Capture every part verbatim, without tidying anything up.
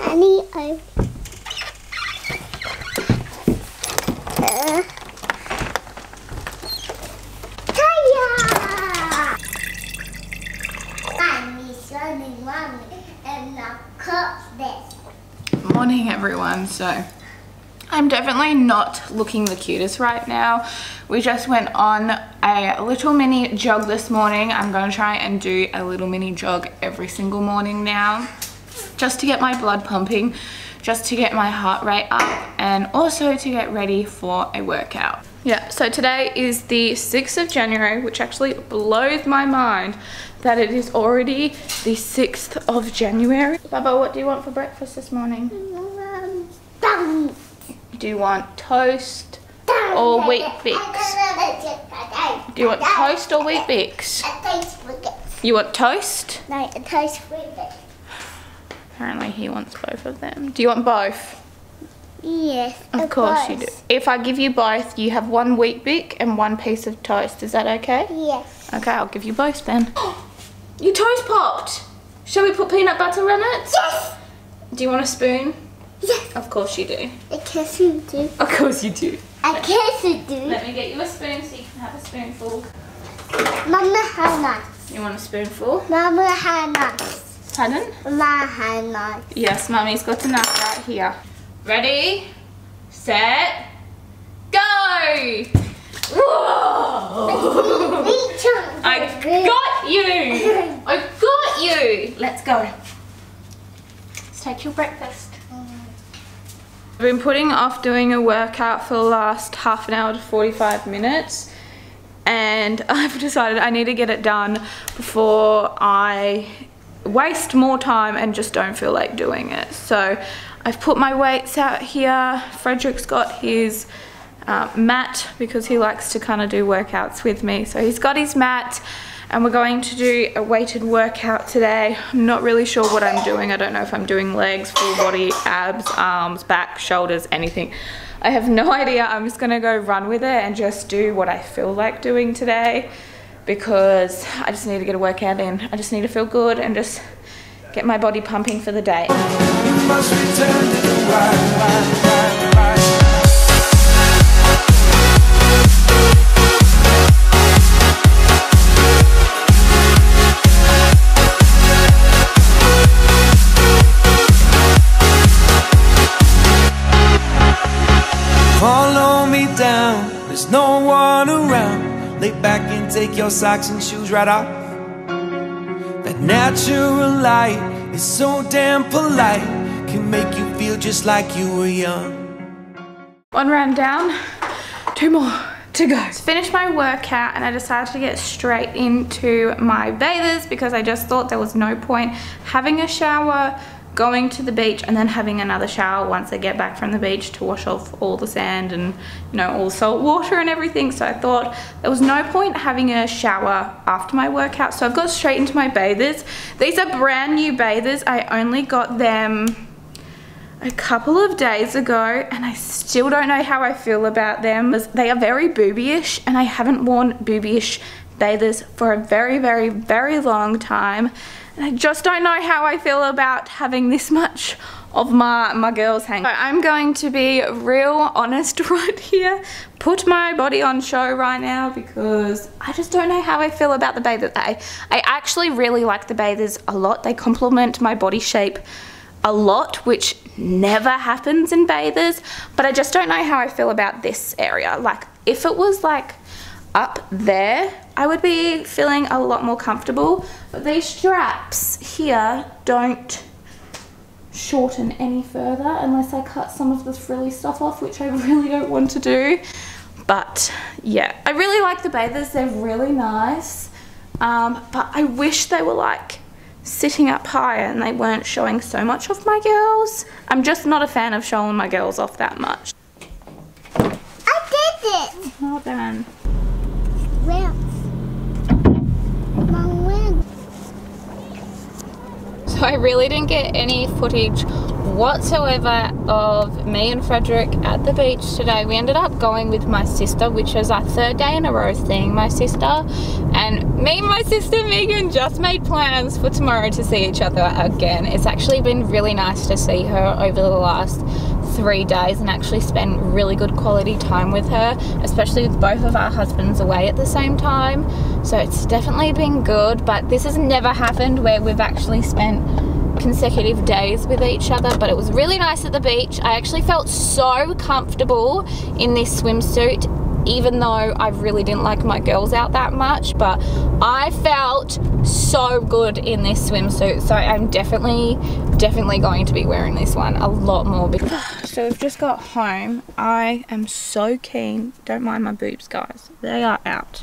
any of uh, ta-ya! I'm swimming around and I'll cut this. Morning everyone, so I'm definitely not looking the cutest right now. We just went on a little mini jog this morning. I'm going to try and do a little mini jog every single morning now, just to get my blood pumping, just to get my heart rate up, and also to get ready for a workout. Yeah, so today is the sixth of January, which actually blows my mind that it is already the sixth of January. Bubba, what do you want for breakfast this morning? Um, Do you want toast or wheat bix? Do you want toast or wheat bix? You want toast? No, a toast wheat bix. Apparently he wants both of them. Do you want both? Yes, of course you do. If I give you both, you have one wheat bix and one piece of toast. Is that okay? Yes. Okay, I'll give you both then. Your toast popped! Shall we put peanut butter on it? Yes! Do you want a spoon? Yes. Of course you do. Of course you do. Of course you do. Of course you do. Let me get you a spoon so you can have a spoonful. Mama, how nice. You want a spoonful? Mama, how nice. Pardon? Mama, how nice. Yes, Mummy's got enough right here. Ready, set, go! Whoa! I got you! I got you! Let's go. Let's take your breakfast. I've been putting off doing a workout for the last half an hour to forty-five minutes, and I've decided I need to get it done before I waste more time and just don't feel like doing it. So I've put my weights out here. Frederick's got his uh, mat because he likes to kind of do workouts with me. So he's got his mat and we're going to do a weighted workout today. I'm not really sure what I'm doing. I don't know if I'm doing legs, full body, abs, arms, back, shoulders, anything. I have no idea. I'm just gonna go run with it and just do what I feel like doing today, because I just need to get a workout in. I just need to feel good and just get my body pumping for the day. You must return to the wild, wild, wild, wild. There's no one around. Lay back and take your socks and shoes right off. That natural light is so damn polite, can make you feel just like you were young. One round down, two more to go. Finished my workout and I decided to get straight into my bathers, because I just thought there was no point having a shower, going to the beach and then having another shower once I get back from the beach to wash off all the sand and, you know, all the salt water and everything. So I thought there was no point having a shower after my workout, so I've got straight into my bathers. These are brand new bathers. I only got them a couple of days ago and I still don't know how I feel about them. They are very boobyish and I haven't worn boobyish bathers for a very very very long time. I just don't know how I feel about having this much of my, my girls hang. So I'm going to be real honest right here. Put my body on show right now, because I just don't know how I feel about the bathers. I, I actually really like the bathers a lot. They complement my body shape a lot, which never happens in bathers. But I just don't know how I feel about this area. Like if it was like up there, I would be feeling a lot more comfortable, but these straps here don't shorten any further unless I cut some of the frilly stuff off, which I really don't want to do. But yeah, I really like the bathers. They're really nice, um, but I wish they were like sitting up higher and they weren't showing so much off my girls. I'm just not a fan of showing my girls off that much. I did it! Well done. So I really didn't get any footage whatsoever of me and Frederick at the beach today. We ended up going with my sister, which was our third day in a row seeing my sister, and me and my sister Megan just made plans for tomorrow to see each other again. It's actually been really nice to see her over the last three days and actually spend really good quality time with her, especially with both of our husbands away at the same time. So it's definitely been good, but this has never happened where we've actually spent consecutive days with each other. But it was really nice at the beach. I actually felt so comfortable in this swimsuit, even though I really didn't like my girls out that much, but I felt so good in this swimsuit. So I'm definitely definitely going to be wearing this one a lot more because so we've just got home. I am so keen. Don't mind my boobs, guys. They are out.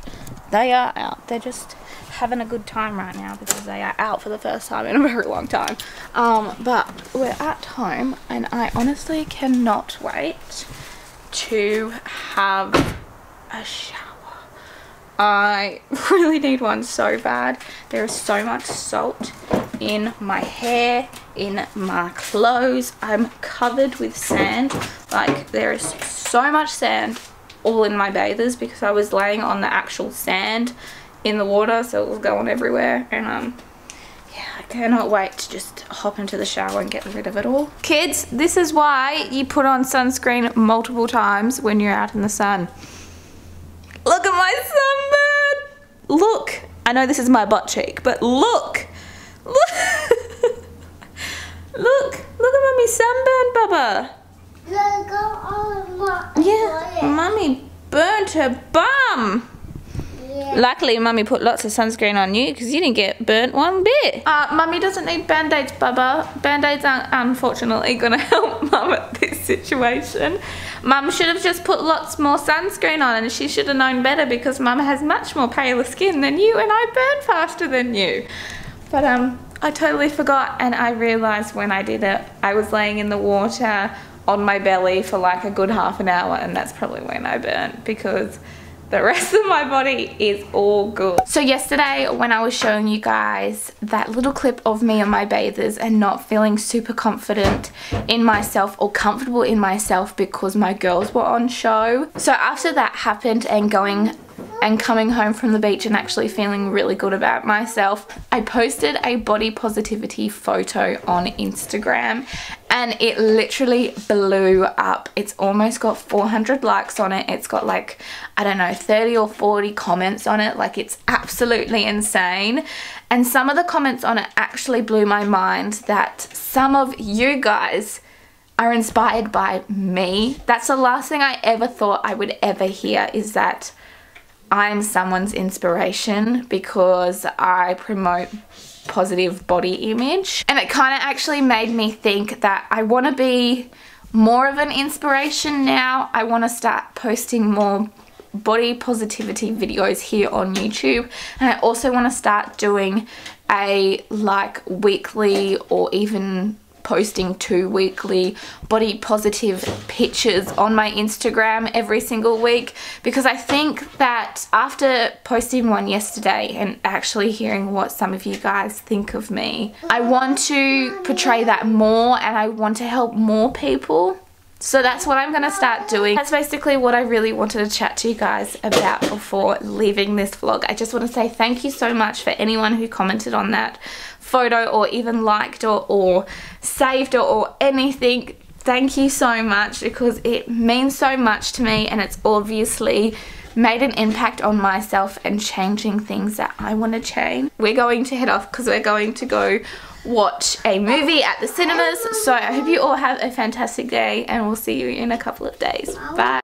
They are out. They're just having a good time right now because they are out for the first time in a very long time. Um, but we're at home and I honestly cannot wait to have a shower. I really need one so bad. There is so much salt in my hair, in my clothes. I'm covered with sand. Like, there is so much sand all in my bathers because I was laying on the actual sand in the water, so it was going everywhere. And um yeah, I cannot wait to just hop into the shower and get rid of it all. Kids, this is why you put on sunscreen multiple times when you're out in the sun. Look at my sunburn. Look, I know this is my butt cheek, but look, look look look at mummy sunburn, Bubba. Yeah, mummy burnt her bum. Yeah. Luckily, mummy put lots of sunscreen on you because you didn't get burnt one bit. Uh, mummy doesn't need band-aids, Bubba. Band-aids aren't unfortunately going to help mum at this situation. Mum should have just put lots more sunscreen on and she should have known better because mum has much more paler skin than you and I burn faster than you. But um, I totally forgot, and I realised when I did it, I was laying in the water on my belly for like a good half an hour, and that's probably when I burnt because the rest of my body is all good. So yesterday when I was showing you guys that little clip of me and my bathers and not feeling super confident in myself or comfortable in myself because my girls were on show. So after that happened and going and coming home from the beach and actually feeling really good about myself, I posted a body positivity photo on Instagram and it literally blew up. It's almost got four hundred likes on it. It's got like, I don't know, thirty or forty comments on it. Like, it's absolutely insane. And some of the comments on it actually blew my mind that some of you guys are inspired by me. That's the last thing I ever thought I would ever hear, is that I'm someone's inspiration because I promote positive body image. And it kind of actually made me think that I want to be more of an inspiration now. I want to start posting more body positivity videos here on YouTube, and I also want to start doing a like weekly or even posting two weekly body positive pictures on my Instagram every single week, because I think that after posting one yesterday and actually hearing what some of you guys think of me, I want to portray that more and I want to help more people. So that's what I'm going to start doing. That's basically what I really wanted to chat to you guys about before leaving this vlog. I just want to say thank you so much for anyone who commented on that photo or even liked or, or saved or, or anything. Thank you so much because it means so much to me, and it's obviously made an impact on myself and changing things that I want to change. We're going to head off because we're going to go watch a movie at the cinemas. So I hope you all have a fantastic day and we'll see you in a couple of days. Bye.